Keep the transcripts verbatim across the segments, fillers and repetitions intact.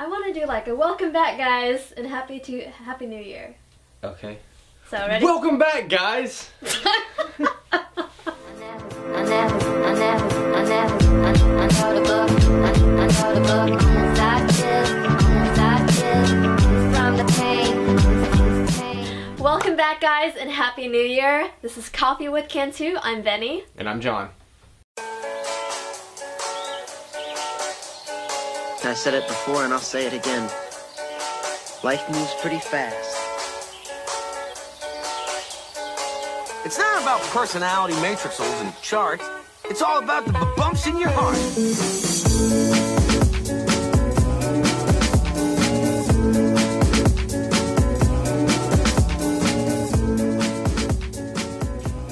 I want to do like a welcome back, guys, and happy to happy new year. Okay. So ready? Welcome back, guys. Welcome back, guys, and happy new year. This is Coffee with Cantu. I'm Benny. And I'm John. I said it before and I'll say it again. Life moves pretty fast. It's not about personality matrices and charts. It's all about the bumps in your heart.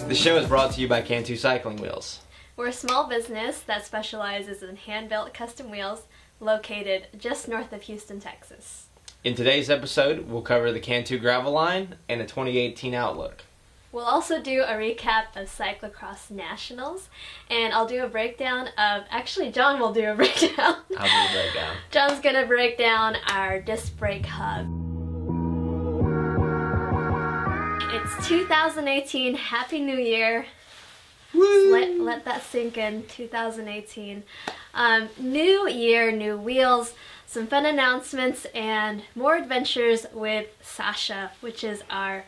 The show is brought to you by Cantu Cycling Wheels. We're a small business that specializes in hand-built custom wheels, located just north of Houston, Texas. In today's episode, we'll cover the Cantu Gravel Line and the twenty eighteen Outlook. We'll also do a recap of Cyclocross Nationals, and I'll do a breakdown of, actually John will do a breakdown. I'll do a breakdown. John's going to break down our disc brake hub. It's two thousand eighteen, Happy New Year. Woo! Let, let that sink in, two thousand eighteen. Um, new year, new wheels, some fun announcements, and more adventures with Sasha, which is our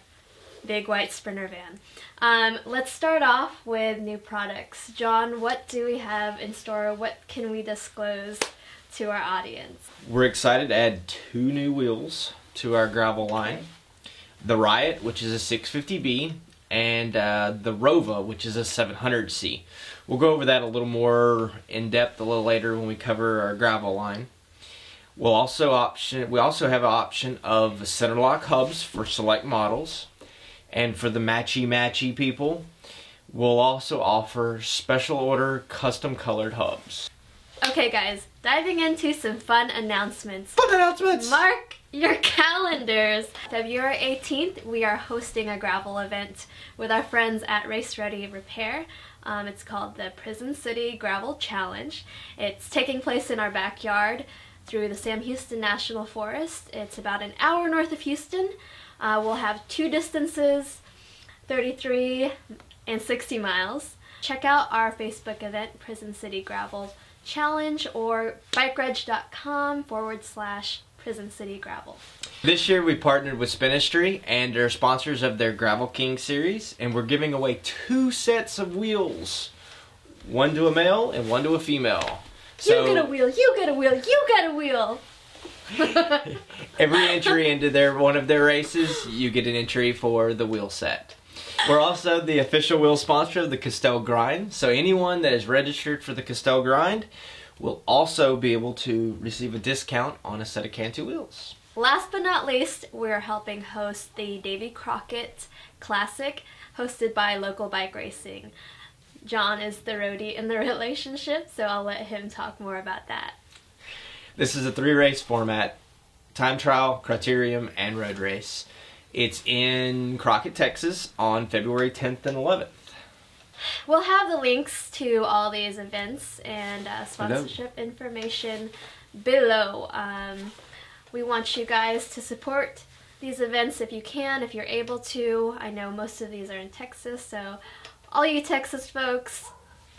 big white sprinter van. Um, let's start off with new products. John, what do we have in store? What can we disclose to our audience? We're excited to add two new wheels to our gravel line. Okay. The Riot, which is a six fifty B, and uh, the Rova, which is a seven hundred C. We'll go over that a little more in depth a little later when we cover our gravel line. We'll also option, we also have an option of centerlock hubs for select models, and for the matchy-matchy people, we'll also offer special order custom colored hubs. Okay, guys, diving into some fun announcements. Fun announcements! Mark your calendars! February eighteenth, we are hosting a gravel event with our friends at Race Ready Repair. Um, it's called the Prison City Gravel Challenge. It's taking place in our backyard through the Sam Houston National Forest. It's about an hour north of Houston. Uh, we'll have two distances, thirty-three and sixty miles. Check out our Facebook event, Prison City Gravel Challenge, or bikereg.com forward slash Prison City Gravel. This year we partnered with Spinistry, and they're sponsors of their Gravel King series, and we're giving away two sets of wheels, one to a male and one to a female. So, you get a wheel, you get a wheel, you get a wheel! Every entry into their one of their races, you get an entry for the wheel set. We're also the official wheel sponsor of the Castell Grind, so anyone that is registered for the Castell Grind will also be able to receive a discount on a set of Cantu wheels. Last but not least, we're helping host the Davy Crockett Classic, hosted by Local Bike Racing. John is the roadie in the relationship, so I'll let him talk more about that. This is a three-race format: time trial, criterium, and road race. It's in Crockett, Texas on February tenth and eleventh. We'll have the links to all these events and uh, sponsorship Hello. information below. Um, we want you guys to support these events if you can, if you're able to. I know most of these are in Texas, so all you Texas folks,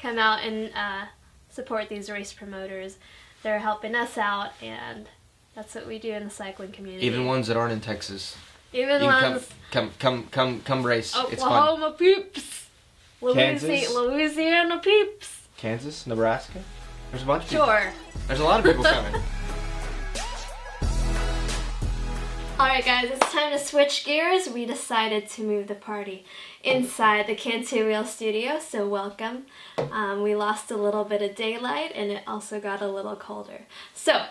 come out and uh, support these race promoters. They're helping us out, and that's what we do in the cycling community. Even ones that aren't in Texas. Even ones. Come, come, come, come, come race. Oklahoma peeps. Kansas. Louisiana peeps. Kansas, Nebraska. There's a bunch of people. Sure. There's a lot of people coming. Alright, guys, it's time to switch gears. We decided to move the party inside the Cantu Wheel studio, so welcome. Um, we lost a little bit of daylight, and it also got a little colder. So,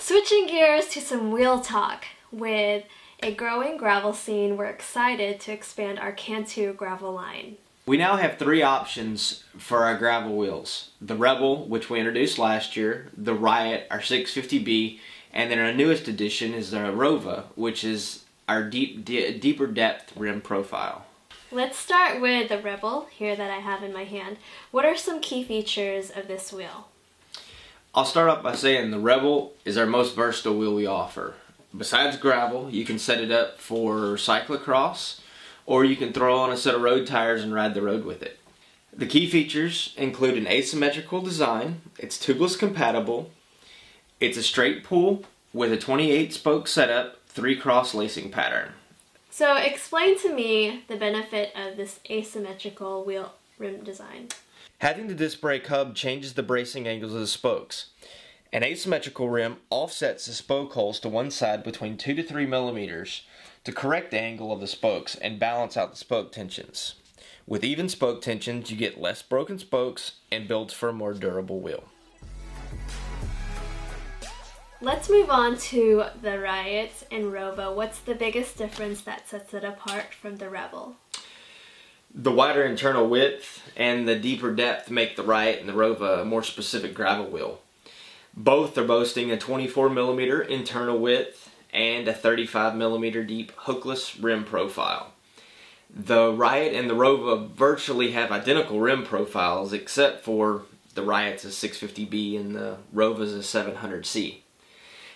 switching gears to some wheel talk. With a growing gravel scene, we're excited to expand our Cantu Gravel Line. We now have three options for our gravel wheels. The Rebel, which we introduced last year, the Riot, our six fifty B, and then our newest addition is the Aerova, which is our deep, de deeper depth rim profile. Let's start with the Rebel here that I have in my hand. What are some key features of this wheel? I'll start off by saying the Rebel is our most versatile wheel we offer. Besides gravel, you can set it up for cyclocross, or you can throw on a set of road tires and ride the road with it. The key features include an asymmetrical design, it's tubeless compatible, it's a straight pull with a twenty-eight spoke setup, three cross lacing pattern. So explain to me the benefit of this asymmetrical wheel rim design. Having the disc brake hub changes the bracing angles of the spokes. An asymmetrical rim offsets the spoke holes to one side between two to three millimeters to correct the angle of the spokes and balance out the spoke tensions. With even spoke tensions, you get less broken spokes and builds for a more durable wheel. Let's move on to the Riot and Rova. What's the biggest difference that sets it apart from the Rebel? The wider internal width and the deeper depth make the Riot and the Rova a more specific gravel wheel. Both are boasting a twenty-four millimeter internal width and a thirty-five millimeter deep hookless rim profile. The Riot and the Rova virtually have identical rim profiles, except for the Riot's a six fifty B and the Rova's a seven hundred C.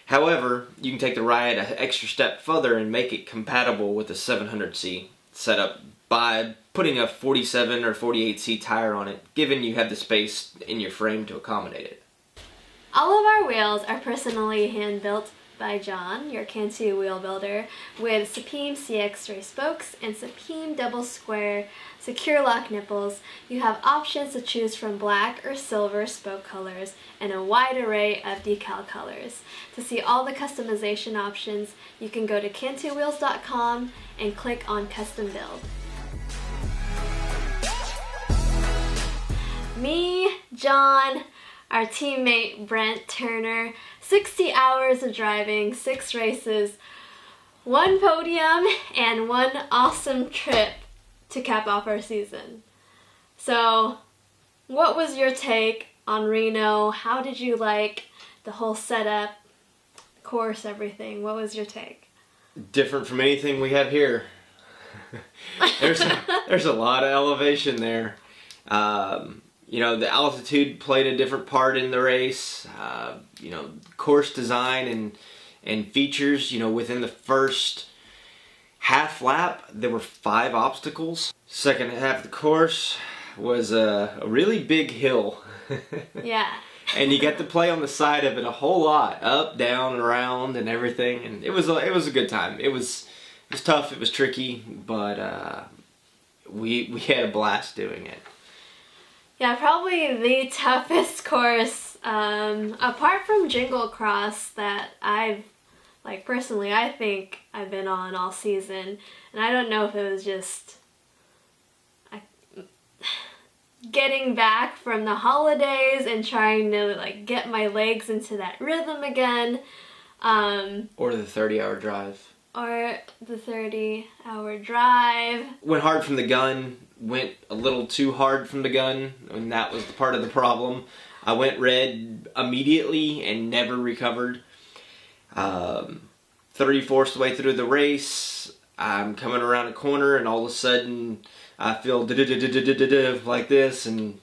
However, you can take the Riot an extra step further and make it compatible with the seven hundred C setup by putting a forty-seven or forty-eight C tire on it, given you have the space in your frame to accommodate it. All of our wheels are personally hand-built by John, your Cantu wheel builder, with Sapim C X-Ray spokes and Sapim Double Square Secure Lock Nipples. You have options to choose from black or silver spoke colors and a wide array of decal colors. To see all the customization options, you can go to Cantu Wheels dot com and click on Custom Build. Me, John, our teammate Brent Turner, sixty hours of driving, six races, one podium, and one awesome trip to cap off our season. So, what was your take on Reno? How did you like the whole setup, course, everything? What was your take? Different from anything we have here. there's, a, there's a lot of elevation there. Um, You know, the altitude played a different part in the race. Uh, you know, course design and and features. You know, within the first half lap, there were five obstacles. Second half of the course was a, a really big hill. Yeah. And you got to play on the side of it a whole lot, up, down, around, and everything. And it was a, it was a good time. It was it was tough. It was tricky, but uh, we we had a blast doing it. Yeah, probably the toughest course, um, apart from Jingle Cross, that I've, like, personally, I think I've been on all season. And I don't know if it was just I, getting back from the holidays and trying to, like, get my legs into that rhythm again. Um, or the thirty hour drive. Or the thirty hour drive. Went hard from the gun. Went a little too hard from the gun, and that was the part of the problem. I went red immediately and never recovered. Um, three-fourths the way through the race, I'm coming around a corner, and all of a sudden I feel like this, and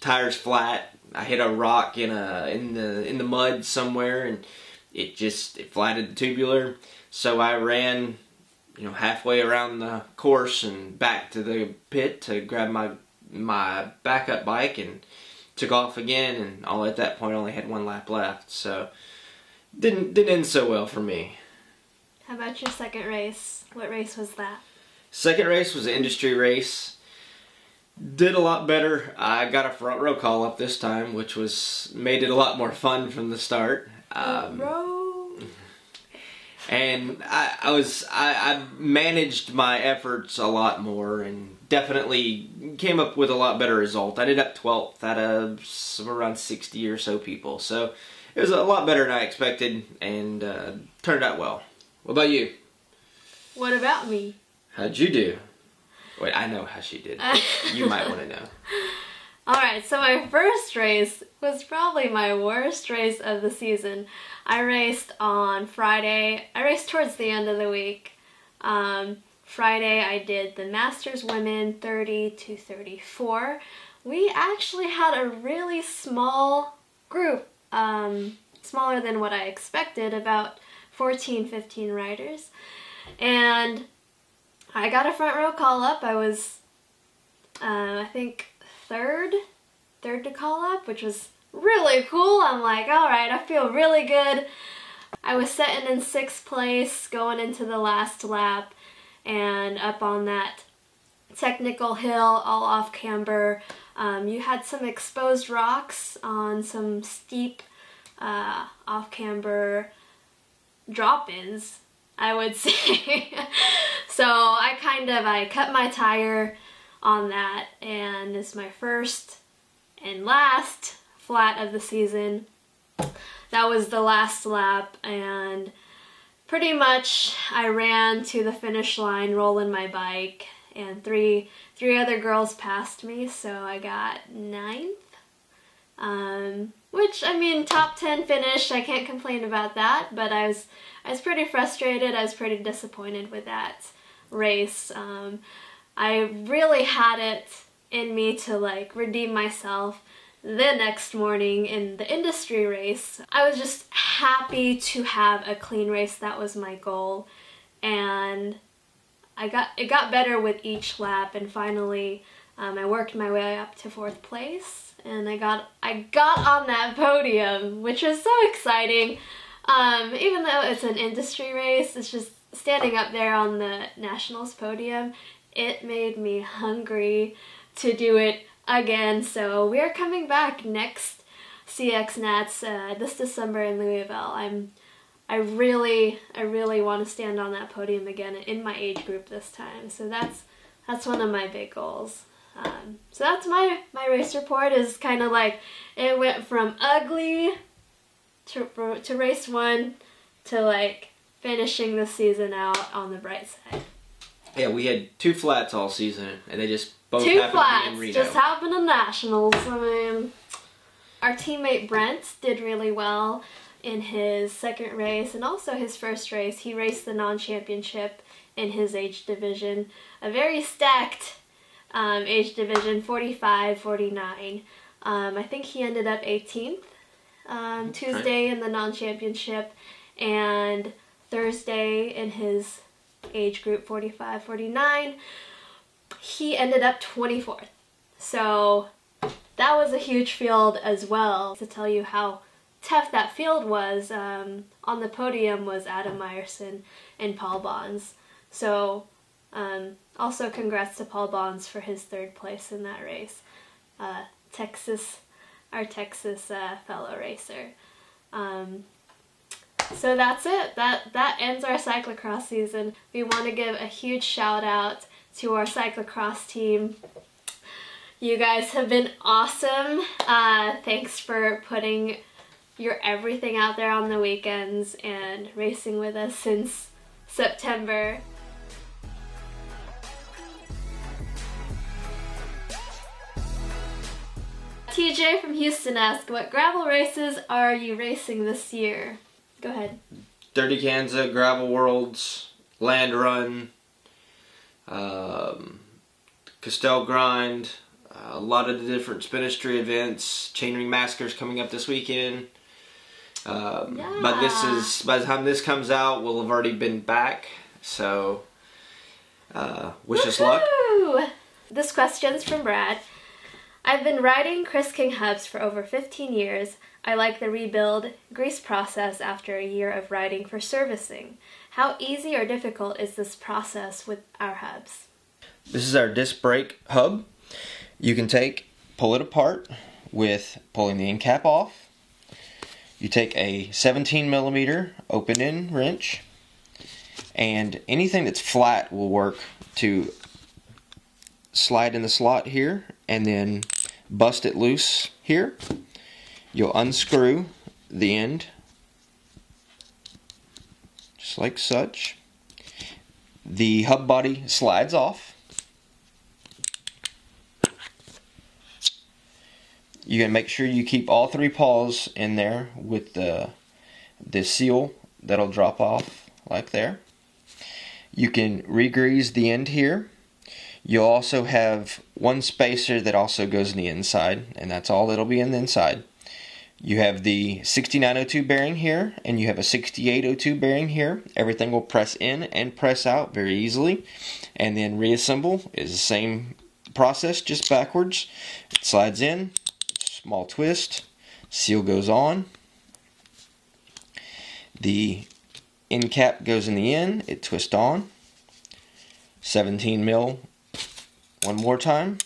tires flat. I hit a rock in a in the in the mud somewhere, and it just it flatted the tubular. So I ran, you know, halfway around the course and back to the pit to grab my my backup bike and took off again, and all at that point only had one lap left, so didn't didn't end so well for me. How about your second race? What race was that? Second race was an industry race. Did a lot better. I got a front row call up this time, which was made it a lot more fun from the start. Um, row. And I, I was I, I managed my efforts a lot more and definitely came up with a lot better result. I ended up twelfth out of around sixty or so people, so it was a lot better than I expected and uh, turned out well. What about you? What about me? How'd you do? Wait, I know how she did. You might want to know. Alright, so my first race was probably my worst race of the season. I raced on Friday. I raced towards the end of the week. Um, Friday I did the Masters Women thirty to thirty-four. We actually had a really small group um, smaller than what I expected, about fourteen, fifteen riders. And I got a front row call up. I was, um, I think, third, third to call up, which was really cool. I'm like, all right, I feel really good. I was sitting in sixth place going into the last lap, and up on that technical hill, all off camber, um, you had some exposed rocks on some steep uh, off camber drop-ins, I would say. So I kind of, I cut my tire on that, and it's my first and last flat of the season. That was the last lap, and pretty much I ran to the finish line rolling my bike, and three three other girls passed me, so I got ninth, um, which, I mean, top ten finish, I can't complain about that, but I was, I was pretty frustrated, I was pretty disappointed with that race. Um, I really had it in me to, like, redeem myself the next morning in the industry race. I was just happy to have a clean race. That was my goal, and I got it got better with each lap, and finally um, I worked my way up to fourth place, and I got I got on that podium, which was so exciting. Um, even though it's an industry race, it's just standing up there on the Nationals podium, it made me hungry to do it again. So we are coming back next C X Nats uh, this December in Louisville. I'm I really I really want to stand on that podium again in my age group this time. So that's that's one of my big goals. Um, so that's my my race report. Is kind of like it went from ugly to to race one to like finishing the season out on the bright side. Yeah, we had two flats all season, and they just both Two flats, just happened in Nationals. I mean, our teammate Brent did really well in his second race, and also his first race. He raced the non-championship in his age division, a very stacked um, age division, forty-five, forty-nine. Um, I think he ended up eighteenth um, Tuesday in the non-championship, and Thursday in his age group, forty-five, forty-nine. He ended up twenty-fourth, so that was a huge field as well. To tell you how tough that field was, um, on the podium was Adam Meyerson and Paul Bonds. So um, also congrats to Paul Bonds for his third place in that race, uh, Texas, our Texas uh, fellow racer. Um, so that's it. That, that ends our cyclocross season. We want to give a huge shout out to our cyclocross team. You guys have been awesome. Uh, thanks for putting your everything out there on the weekends and racing with us since September. T J from Houston asked, what gravel races are you racing this year? Go ahead. Dirty Kansas, Gravel Worlds, Land Run, Um, Castell Grind, uh, a lot of the different Spinistry events, Chainring Massacre's coming up this weekend. Um, yeah. But this is, by the time this comes out, we'll have already been back. So, uh, wish us luck. This question's from Brad. I've been riding Chris King hubs for over fifteen years. I like the rebuild grease process after a year of riding for servicing. How easy or difficult is this process with our hubs? This is our disc brake hub. You can take, pull it apart with pulling the end cap off. You take a seventeen millimeter open end wrench, and anything that's flat will work to slide in the slot here and then bust it loose here. You'll unscrew the end, just like such. The hub body slides off. You're gonna make sure you keep all three paws in there with the, the seal that'll drop off like there. You can re-grease the end here. You'll also have one spacer that also goes in the inside, and that's all that'll be in the inside. You have the sixty-nine oh two bearing here, and you have a sixty-eight oh two bearing here. Everything will press in and press out very easily. And then reassemble is the same process, just backwards. It slides in, small twist, seal goes on. The end cap goes in the end, it twists on. seventeen mil one more time.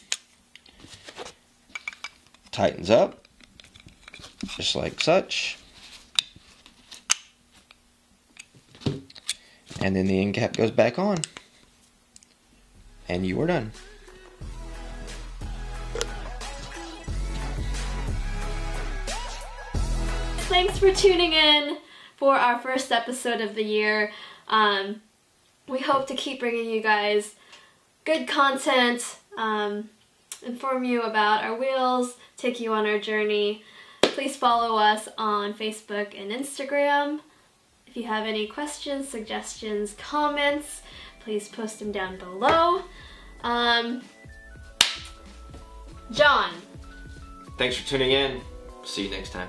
Tightens up. Just like such. And then the end cap goes back on. And you are done. Thanks for tuning in for our first episode of the year. Um, we hope to keep bringing you guys good content, um, inform you about our wheels, take you on our journey. Please follow us on Facebook and Instagram. If you have any questions, suggestions, comments, please post them down below. Um, John. Thanks for tuning in. See you next time.